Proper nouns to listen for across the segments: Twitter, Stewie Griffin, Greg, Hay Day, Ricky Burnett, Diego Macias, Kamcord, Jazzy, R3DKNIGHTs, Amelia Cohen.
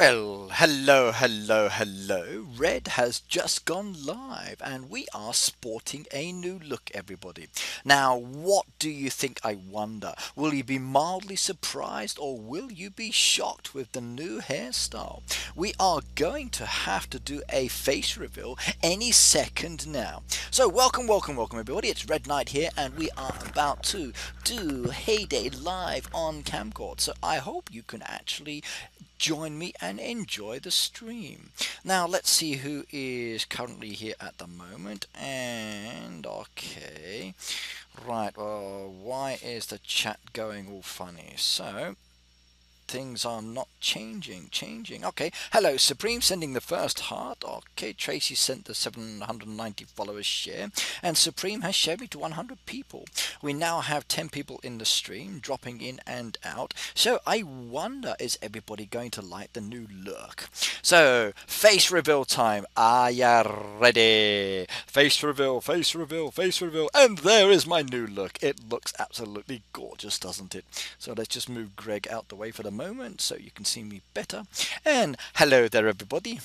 Well, hello. Red has just gone live and we are sporting a new look, everybody. Now, what do you think? I wonder, will you be mildly surprised or will you be shocked with the new hairstyle? We are going to have to do a face reveal any second now. So welcome everybody. It's Red Knight here and we are about to do Hay Day live on Kamcord. So I hope you can actually join me and enjoy the stream. Now let's see who is currently here at the moment. And okay, right, well, why is the chat going all funny? So things are not changing. Okay, hello Supreme, sending the first heart. Okay, Tracy sent the 790 followers share, and Supreme has shared me to 100 people. We now have 10 people in the stream, dropping in and out. So I wonder, is everybody going to like the new look? So face reveal time. Are ya ready? Face reveal, and there is my new look. It looks absolutely gorgeous, doesn't it? So let's just move Greg out the way for the moment so you can see me better. And hello there everybody.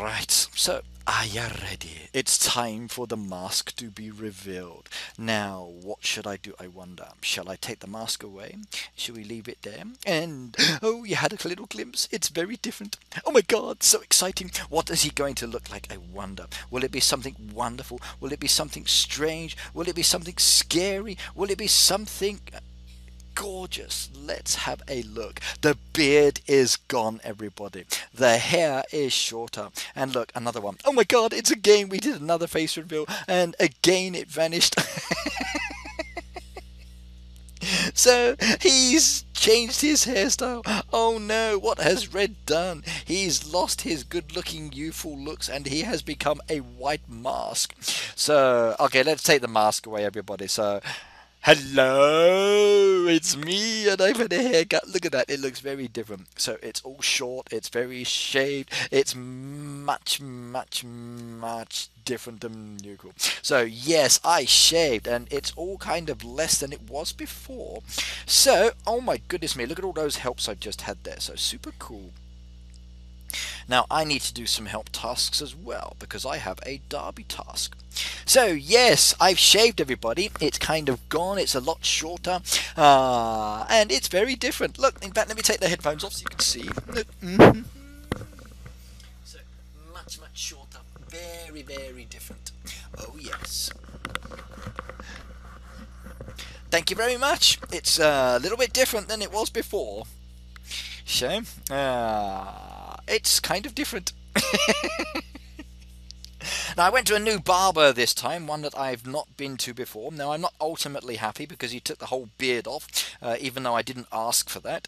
Right, so are you ready? It's time for the mask to be revealed. Now what should I do, I wonder? Shall I take the mask away? Should we leave it there? And oh, you had a little glimpse. It's very different. Oh my god, so exciting. What is he going to look like, I wonder? Will it be something wonderful? Will it be something strange? Will it be something scary? Will it be something gorgeous? Let's have a look. The beard is gone, everybody. The hair is shorter. And look, another one. Oh my god, it's again. We did another face reveal and again it vanished. So he's changed his hairstyle. Oh no, what has Red done? He's lost his good-looking youthful looks and he has become a white mask. So okay, let's take the mask away, everybody. So hello, it's me, and I've had a haircut. Look at that, it looks very different. So it's all short, it's very shaved, it's much different than usual. So yes, I shaved, and it's all kind of less than it was before. So, oh my goodness me, look at all those helps I've just had there. So super cool. Now I need to do some help tasks as well because I have a derby task. So yes, I've shaved everybody. It's kind of gone. It's a lot shorter, and it's very different. Look, in fact, let me take the headphones off so you can see. So much shorter, very different. Oh yes. Thank you very much. It's a little bit different than it was before. So it's kind of different. Now I went to a new barber this time, one that I've not been to before. Now I'm not ultimately happy because he took the whole beard off, even though I didn't ask for that.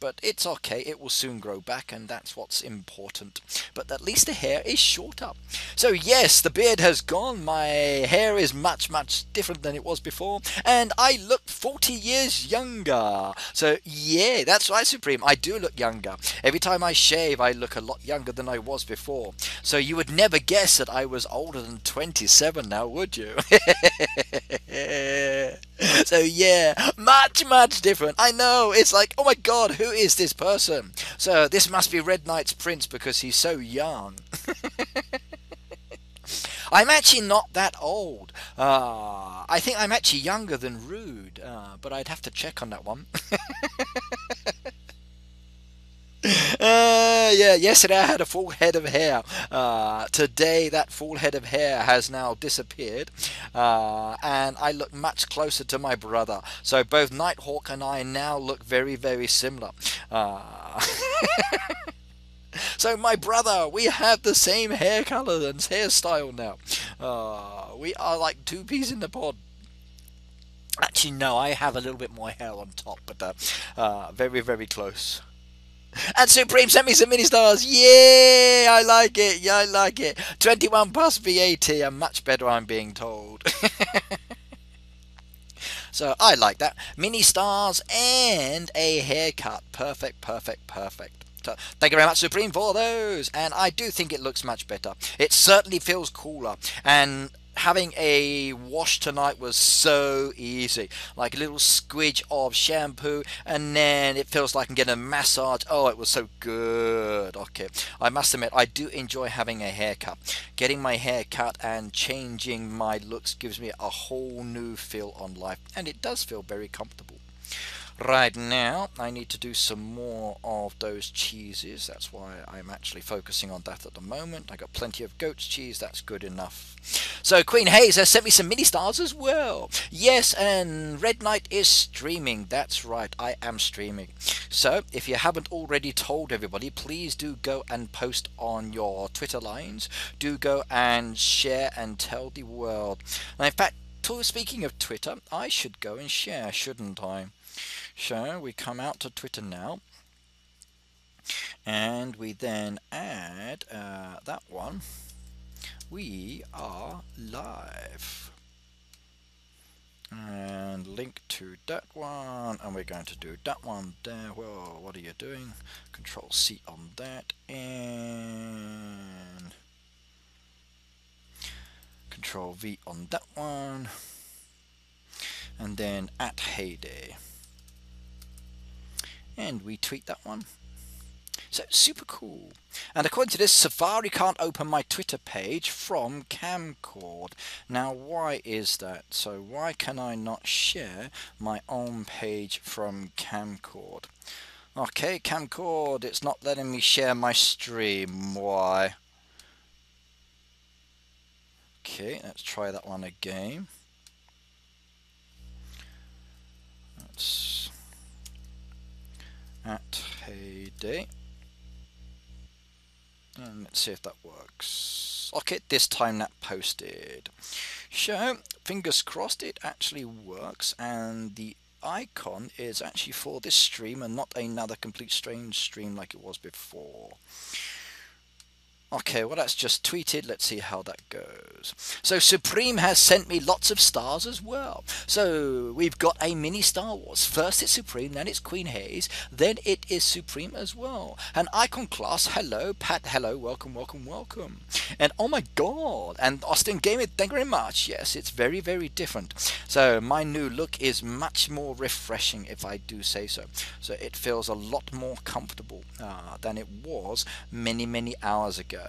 But it's okay, it will soon grow back and that's what's important. But at least the hair is shorter. So yes, the beard has gone, my hair is much different than it was before, and I look 40 years younger. So yeah, that's right Supreme, I do look younger. Every time I shave I look a lot younger than I was before. So you would never guess that I was older than 27 now, would you? So yeah, much different. I know, it's like, oh my god, who is this person? So this must be Red Knight's prince because he's so young. I'm actually not that old. I think I'm actually younger than Rude, but I'd have to check on that one. Yeah, yesterday I had a full head of hair. Today that full head of hair has now disappeared, and I look much closer to my brother. So both Nighthawk and I now look very similar. So my brother, we have the same hair color and hairstyle now. We are like two peas in the pod. Actually no, I have a little bit more hair on top, but very close. And Supreme sent me some mini stars. Yeah, I like it. 21 plus VAT. I'm much better, I'm being told. So I like that. Mini stars and a haircut. Perfect. So thank you very much Supreme for those. And I do think it looks much better. It certainly feels cooler. And having a wash tonight was so easy, like a little squidge of shampoo and then it feels like I can get a massage. Oh, it was so good. Okay, I must admit I do enjoy having a haircut. Getting my hair cut and changing my looks gives me a whole new feel on life, and it does feel very comfortable. Right now I need to do some more of those cheeses. That's why I'm actually focusing on that at the moment. I got plenty of goat's cheese, that's good enough. So Queen Hayes has sent me some mini stars as well. Yes, and Red Knight is streaming. That's right, I am streaming. So if you haven't already told everybody, please do go and post on your Twitter lines. Do go and share and tell the world. And in fact, speaking of Twitter, I should go and share, shouldn't I? So we come out to Twitter now, and we then add that one. We are live, and link to that one, and we're going to do that one there. Well, what are you doing? Control C on that, and Control V on that one, and then at Hay Day. And we tweet that one. So super cool. And according to this, Safari can't open my Twitter page from Kamcord. Now why is that? So why can I not share my own page from Kamcord? Okay, Kamcord, it's not letting me share my stream. Why? Okay, let's try that one again. That's at Hay Day, and let's see if that works. Okay, this time that posted. So fingers crossed it actually works, and the icon is actually for this stream and not another complete strange stream like it was before. Okay, well that's just tweeted. Let's see how that goes. So Supreme has sent me lots of stars as well. So we've got a mini Star Wars. First it's Supreme, then it's Queen Hayes, then it is Supreme as well. And Icon Class, hello. Pat, hello. Welcome, welcome, welcome. And oh my god, and Austin Gaming, thank you very much. Yes, it's very, very different. So my new look is much more refreshing, if I do say so. So it feels a lot more comfortable than it was many, many hours ago.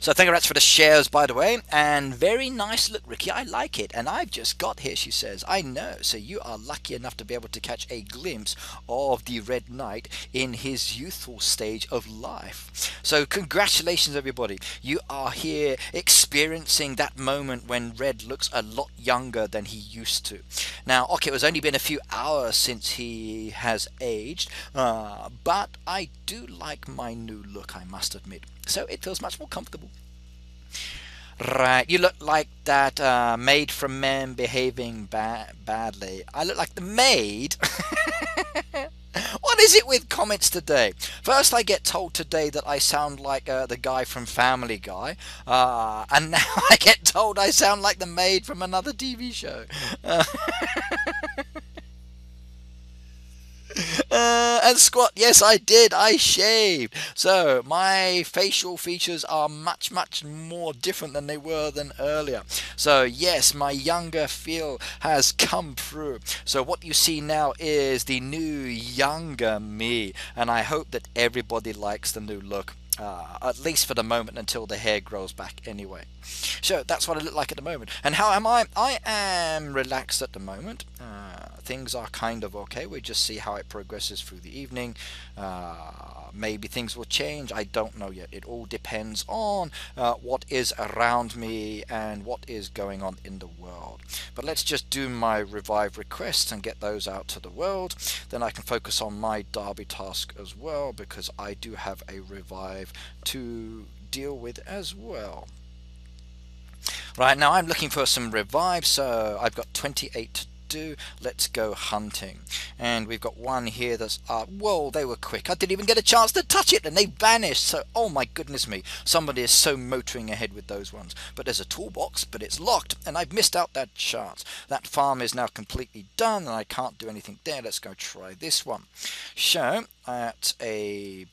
So thank you very much for the shares, by the way, and very nice look, Ricky. I like it, and I've just got here, she says. I know, so you are lucky enough to be able to catch a glimpse of the Red Knight in his youthful stage of life. So congratulations, everybody. You are here experiencing that moment when Red looks a lot younger than he used to. Now, okay, it was only been a few hours since he has aged, but I do like my new look, I must admit. So it feels much more comfortable. Right, you look like that maid from Men Behaving Badly. I look like the maid. What is it with comments today? First I get told today that I sound like the guy from Family Guy, and now I get told I sound like the maid from another TV show. And squat, yes I did, I shaved. So my facial features are much, much more different than they were than earlier. So yes, my younger feel has come through. So what you see now is the new younger me, and I hope that everybody likes the new look. At least for the moment, until the hair grows back anyway. So that's what I look like at the moment. And how am I? I am relaxed at the moment. Things are kind of okay. We just see how it progresses through the evening. Maybe things will change. I don't know yet. It all depends on what is around me and what is going on in the world. But let's just do my revive requests and get those out to the world. Then I can focus on my derby task as well, because I do have a revive to deal with as well. Right now I'm looking for some revives, so I've got 28 to do. Let's go hunting, and we've got one here that's up. Whoa, they were quick. I didn't even get a chance to touch it and they vanished. So oh my goodness me, somebody is so motoring ahead with those ones. But there's a toolbox, but it's locked, and I've missed out that chance. That farm is now completely done and I can't do anything there. Let's go try this one. So at a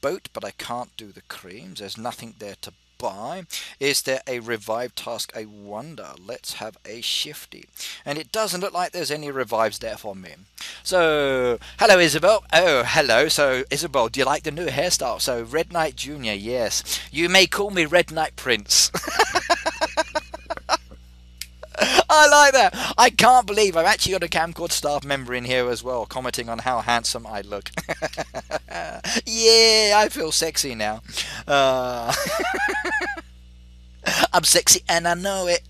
boat, but I can't do the creams. There's nothing there to buy. Is there a revive task? I wonder. Let's have a shifty. And it doesn't look like there's any revives there for me. So, hello Isabel. Oh, hello. So, Isabel, do you like the new hairstyle? So, Red Knight Jr., yes. You may call me Red Knight Prince. I like that. I can't believe I've actually got a Kamcord staff member in here as well, commenting on how handsome I look. Yeah, I feel sexy now. I'm sexy and I know it.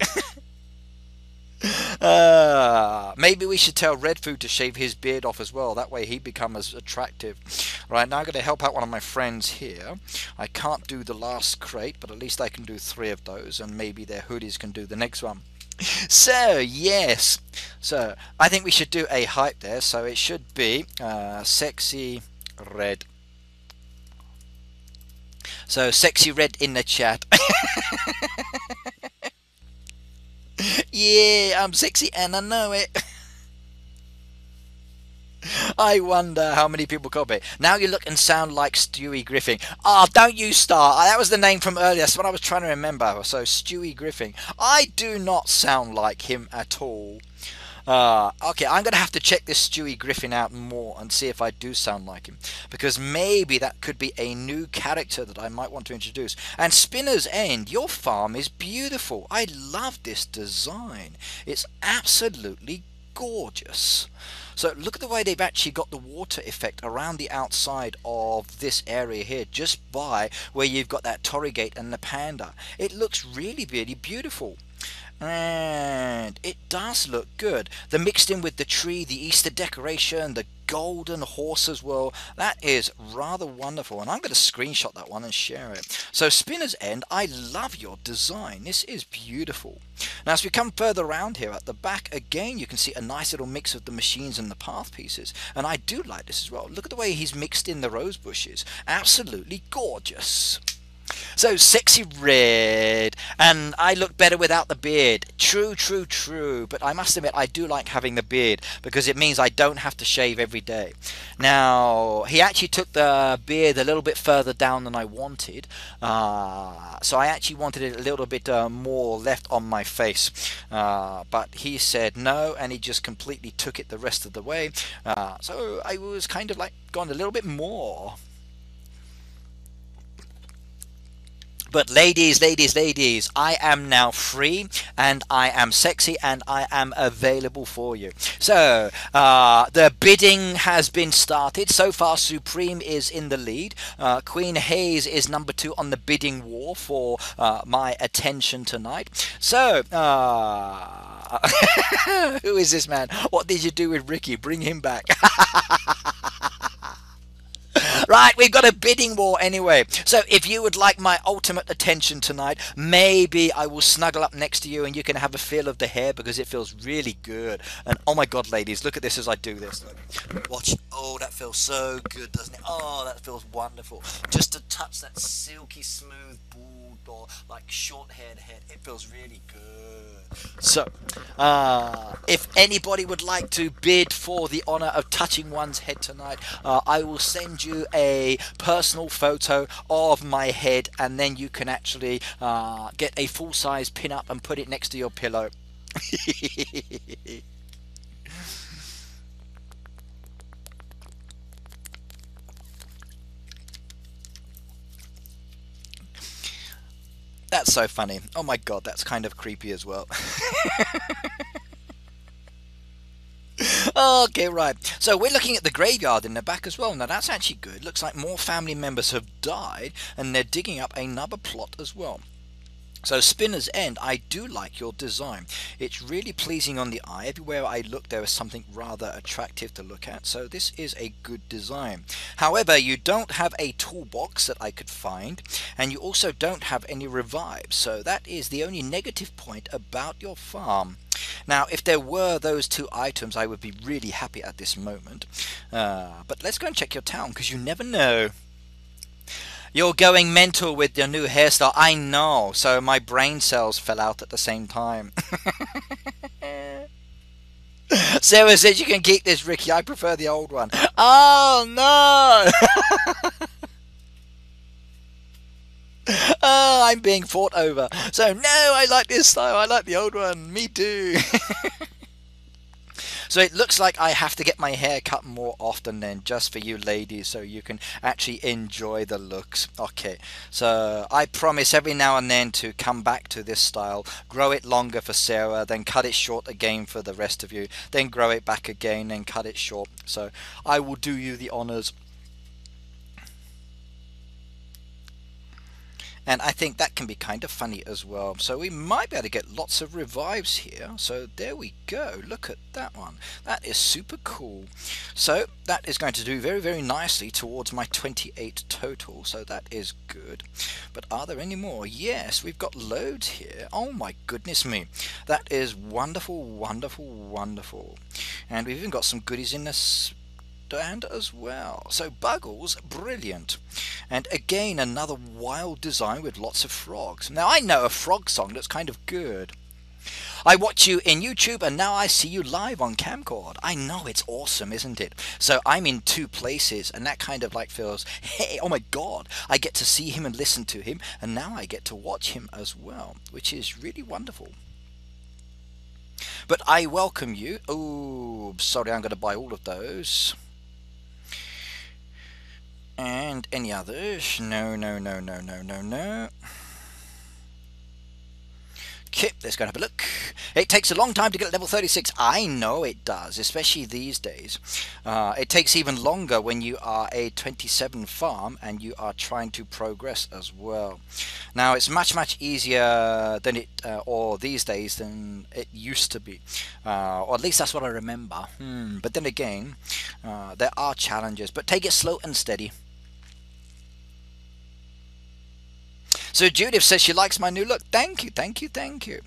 Maybe we should tell Redfood to shave his beard off as well. That way he becomes attractive. Right, now I'm going to help out one of my friends here. I can't do the last crate, but at least I can do 3 of those, and maybe their hoodies can do the next one. So, yes. So, I think we should do a hype there. So, it should be sexy red. So, sexy red in the chat. Yeah, I'm sexy and I know it. I wonder how many people copy. Now you look and sound like Stewie Griffin. Ah, oh, don't you start. That was the name from earlier. That's what I was trying to remember. So Stewie Griffin. I do not sound like him at all. Okay, I'm going to have to check this Stewie Griffin out more and see if I do sound like him. Because maybe that could be a new character that I might want to introduce. And Spinner's End, your farm is beautiful. I love this design. It's absolutely gorgeous. So look at the way they've actually got the water effect around the outside of this area here, just by where you've got that Torrigate and the panda. It looks really, really beautiful. And it does look good. The mixed in with the tree, the Easter decoration, the golden horse as well. That is rather wonderful. And I'm going to screenshot that one and share it. So Spinner's End, I love your design. This is beautiful. Now, as we come further around here at the back, again, you can see a nice little mix of the machines and the path pieces. And I do like this as well. Look at the way he's mixed in the rose bushes. Absolutely gorgeous. So sexy red, and I look better without the beard. True, true, true. But I must admit, I do like having the beard because it means I don't have to shave every day. Now, he actually took the beard a little bit further down than I wanted. So I actually wanted it a little bit more left on my face. But he said no, and he just completely took it the rest of the way. So I was kind of like gone a little bit more. But ladies, ladies, ladies, I am now free, and I am sexy, and I am available for you. So, the bidding has been started. So far, Supreme is in the lead. Queen Hayes is number 2 on the bidding war for my attention tonight. So, who is this man? What did you do with Ricky? Bring him back. Right, we've got a bidding war anyway. So if you would like my ultimate attention tonight, maybe I will snuggle up next to you and you can have a feel of the hair because it feels really good. And oh my God, ladies, look at this as I do this. Watch. Oh, that feels so good, doesn't it? Oh, that feels wonderful. Just to touch that silky smooth bald or like short-haired head, it feels really good. So if anybody would like to bid for the honor of touching one's head tonight, I will send you a personal photo of my head, and then you can actually get a full-size pin-up and put it next to your pillow. That's so funny. Oh my God, that's kind of creepy as well. Okay, right. So we're looking at the graveyard in the back as well. Now that's actually good. Looks like more family members have died and they're digging up another plot as well. So Spinner's End, I do like your design. It's really pleasing on the eye. Everywhere I look, there is something rather attractive to look at. So this is a good design. However, you don't have a toolbox that I could find, and you also don't have any revives. So that is the only negative point about your farm. Now, if there were those 2 items, I would be really happy at this moment. But let's go and check your town, because you never know. You're going mental with your new hairstyle. I know. So my brain cells fell out at the same time. Sarah says you can keep this, Ricky. I prefer the old one. Oh, no. Oh, I'm being fought over. So no, I like this style, I like the old one, me too. So it looks like I have to get my hair cut more often then, just for you ladies, so you can actually enjoy the looks. Okay, so I promise every now and then to come back to this style, grow it longer for Sarah, then cut it short again for the rest of you, then grow it back again, then cut it short. So I will do you the honors. And I think that can be kind of funny as well. So we might be able to get lots of revives here. So there we go. Look at that one. That is super cool. So that is going to do very, very nicely towards my 28 total. So that is good. But are there any more? Yes, we've got loads here. Oh my goodness me. That is wonderful, wonderful, wonderful. And we've even got some goodies in this stand as well. So Buggles, brilliant. And again, another wild design with lots of frogs. Now I know a frog song that's kind of good. I watch you in YouTube and now I see you live on Kamcord. I know, it's awesome, isn't it? So I'm in two places, and that kind of like feels, hey, oh my god, I get to see him and listen to him, and now I get to watch him as well, which is really wonderful. But I welcome you. Oh, sorry, I'm going to buy all of those. And any others? No, no, no, no, no, no, no. Okay, let's go and have a look. It takes a long time to get level 36. I know it does, especially these days. It takes even longer when you are a 27 farm and you are trying to progress as well. Now it's much, much easier than it, or these days, than it used to be. Or at least that's what I remember. But then again, there are challenges, but take it slow and steady. So Judith says she likes my new look. Thank you, thank you, thank you.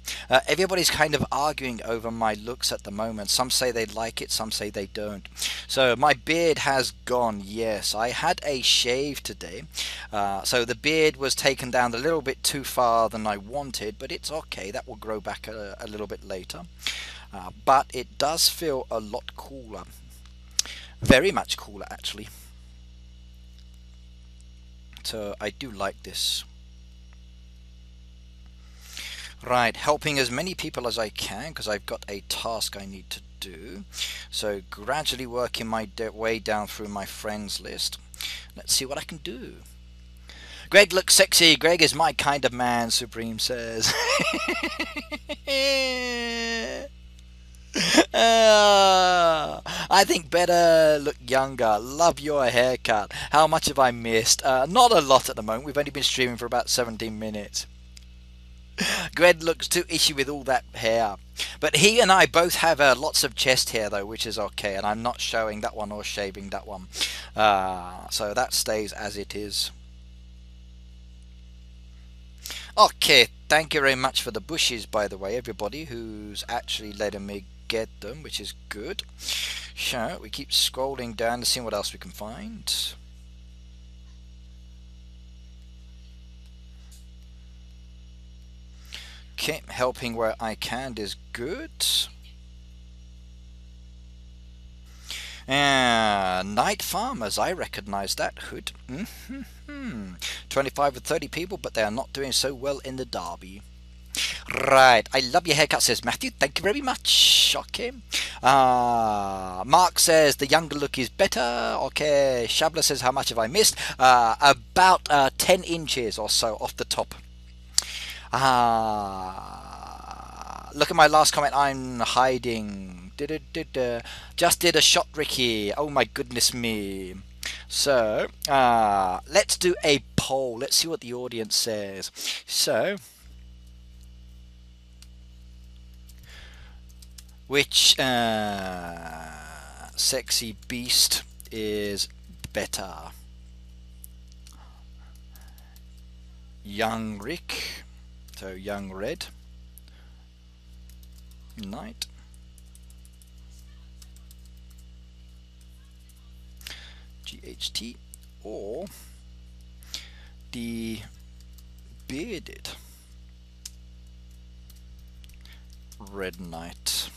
Everybody's kind of arguing over my looks at the moment. Some say they like it, some say they don't. So my beard has gone, yes. I had a shave today. So the beard was taken down a little bit too far than I wanted, but it's okay. That will grow back a little bit later. But it does feel a lot cooler. Very much cooler, actually. So I do like this. Right, helping as many people as I can, because I've got a task I need to do. So gradually working my way down through my friends list. Let's see what I can do. Greg looks sexy. Greg is my kind of man, Supreme says. I think better look younger. Love your haircut. How much have I missed? Not a lot at the moment. We've only been streaming for about 17 minutes. Greg looks too ishy with all that hair. But he and I both have lots of chest hair though, which is okay, and I'm not showing that one or shaving that one. So that stays as it is. Okay, thank you very much for the bushes, by the way, everybody who's actually letting me get them, which is good. So we keep scrolling down to see what else we can find. Okay, helping where I can is good. Night farmers, I recognize that hood. 25 or 30 people, but they are not doing so well in the derby. Right, I love your haircut, says Matthew. Thank you very much. Okay. Mark says the younger look is better. Okay. Shabla says, how much have I missed? About 10 inches or so off the top. Look at my last comment. I'm hiding. Just did a shot, Ricky. Oh my goodness me. So let's do a poll. Let's see what the audience says. So which sexy beast is better? Young Rick. So young red, knight, GHT, or the bearded red knight.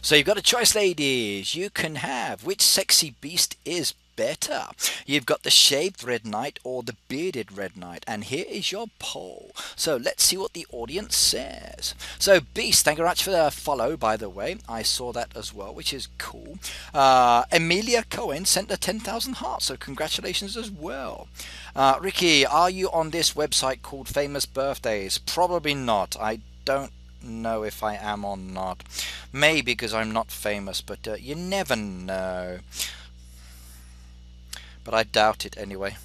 So you've got a choice, ladies. You can have which sexy beast is better. You've got the shaved red knight or the bearded red knight, and here is your poll. So let's see what the audience says. So Beast, thank you very much for the follow, by the way. I saw that as well, which is cool. Amelia Cohen sent her 10,000 hearts, so congratulations as well. Ricky, are you on this website called Famous Birthdays? Probably not. I don't know if I am or not. Maybe because I'm not famous, but you never know. But I doubt it anyway.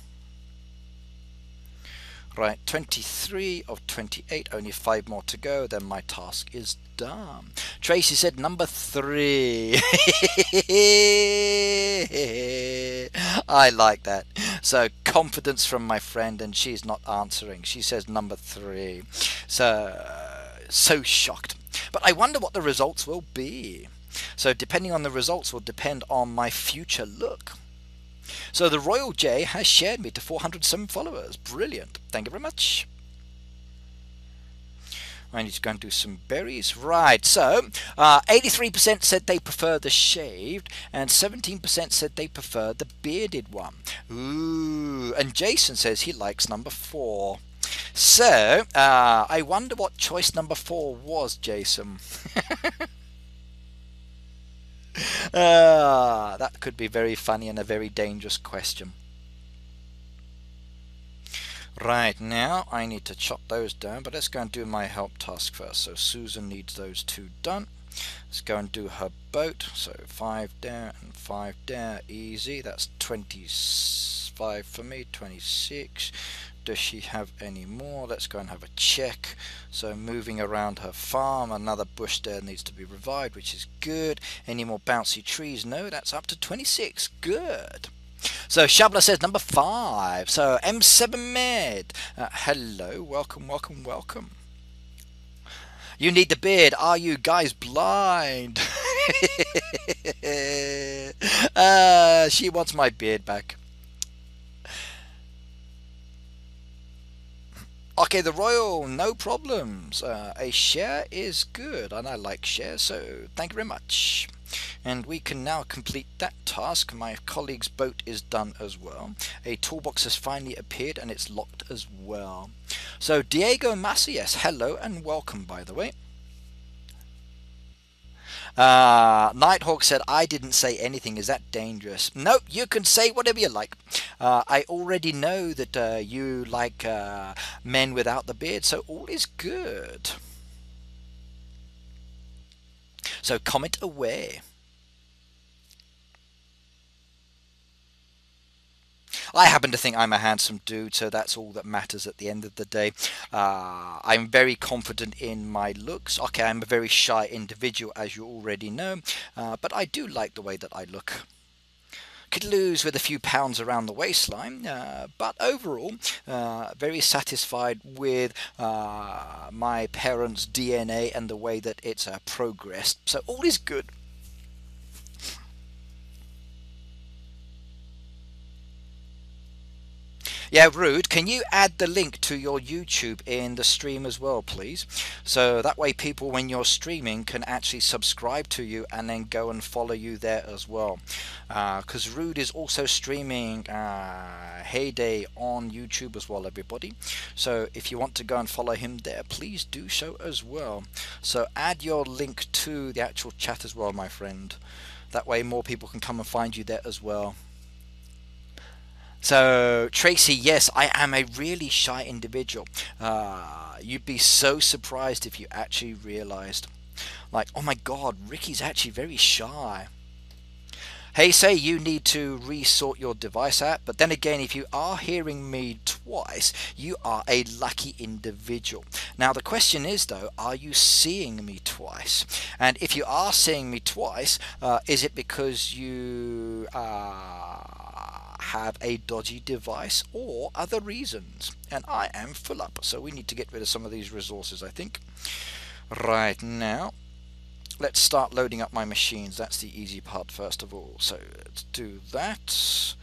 Right, 23 of 28, only 5 more to go, then my task is done. Tracy said number 3. I like that. So confidence from my friend, and she's not answering. She says number 3. So shocked. But I wonder what the results will be. So depending on the results will depend on my future look. So the Royal J has shared me to 407 followers. Brilliant. Thank you very much. I need to go and do some berries. Right, so 83% said they prefer the shaved, and 17% said they prefer the bearded one. Ooh, and Jason says he likes number 4. So I wonder what choice number 4 was, Jason. That could be very funny and a very dangerous question. Right, now I need to chop those down, but let's go and do my help task first. So Susan needs those 2 done. Let's go and do her boat. So 5 there and 5 there, easy. That's 25 for me, 26. Does she have any more? Let's go and have a check. So moving around her farm, another bush there needs to be revived, which is good. Any more bouncy trees? No, that's up to 26. Good. So Shabla says number 5. So M7 Med, hello, welcome, welcome, welcome. You need the beard. Are you guys blind? She wants my beard back. Okay, the Royal, no problems. A share is good, and I like shares, so thank you very much. And we can now complete that task. My colleague's boat is done as well. A toolbox has finally appeared, and it's locked as well. So Diego Macias, hello and welcome, by the way. Nighthawk said, I didn't say anything. Is that dangerous? Nope, you can say whatever you like. I already know that you like men without the beard, so all is good. So comment away. I happen to think I'm a handsome dude, so that's all that matters at the end of the day. I'm very confident in my looks. Okay, I'm a very shy individual, as you already know, but I do like the way that I look. Could lose with a few pounds around the waistline, but overall very satisfied with my parents' DNA and the way that it's progressed. So all is good. Yeah, Rude, can you add the link to your YouTube in the stream as well, please? So that way people, when you're streaming, can actually subscribe to you and then go and follow you there as well. Because Rude is also streaming Hay Day on YouTube as well, everybody. So if you want to go and follow him there, please do so as well. So add your link to the actual chat as well, my friend. That way more people can come and find you there as well. So Tracy, yes, I am a really shy individual. You'd be so surprised if you actually realized, like, oh my god, Ricky's actually very shy. Hey, say you need to resort your device out, but then again, if you are hearing me twice, you are a lucky individual. Now the question is though, are you seeing me twice? And if you are seeing me twice, is it because you have a dodgy device or other reasons? And I am full up, so we need to get rid of some of these resources, I think. Right, now let's start loading up my machines. That's the easy part first of all, so let's do that.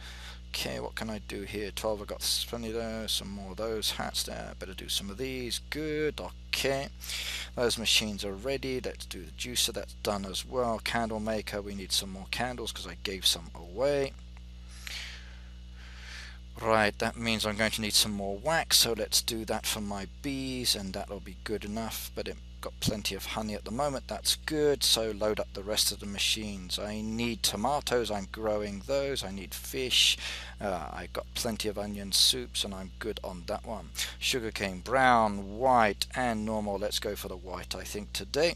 Okay, what can I do here? 12, I've got plenty there. Some more of those hats there. Better do some of these. Good. Okay, those machines are ready. Let's do the juicer. That's done as well. Candle maker, we need some more candles because I gave some away. Right, that means I'm going to need some more wax, so let's do that for my bees, and that'll be good enough. But it got plenty of honey at the moment, that's good. So load up the rest of the machines. I need tomatoes, I'm growing those. I need fish, I got plenty of onion soups, and I'm good on that one. Sugarcane, brown, white and normal. Let's go for the white, I think, today.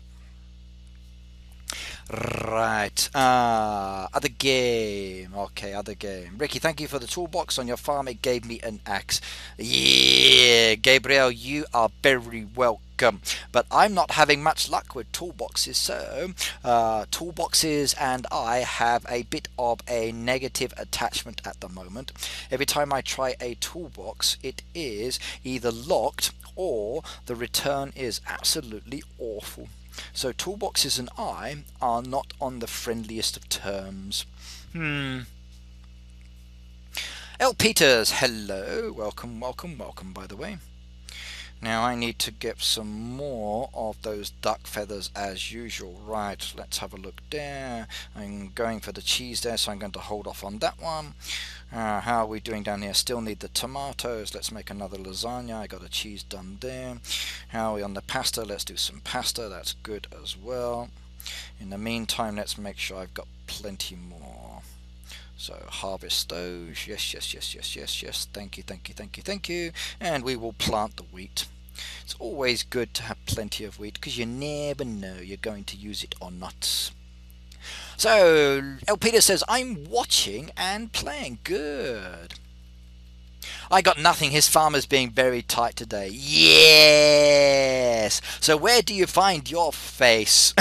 Right, other game. Okay, other game. Ricky, thank you for the toolbox on your farm. It gave me an axe. Yeah, Gabriel, you are very welcome. But I'm not having much luck with toolboxes, so toolboxes and I have a bit of a negative attachment at the moment. Every time I try a toolbox, it is either locked or the return is absolutely awful. So toolboxes and I are not on the friendliest of terms. L. Peters, hello. Welcome, welcome, welcome, by the way. Now I need to get some more of those duck feathers as usual. Right, let's have a look there. I'm going for the cheese there, so I'm going to hold off on that one. How are we doing down here? Still need the tomatoes. Let's make another lasagna. I got a cheese done there. How are we on the pasta? Let's do some pasta. That's good as well. In the meantime, let's make sure I've got plenty more. So harvest those. Yes, yes, yes, yes, yes, yes. Thank you, thank you, thank you, thank you. And we will plant the wheat. It's always good to have plenty of wheat because you never know you're going to use it or not. So El Peter says, I'm watching and playing. Good. I got nothing. His farm is being very tight today. Yes. So where do you find your face?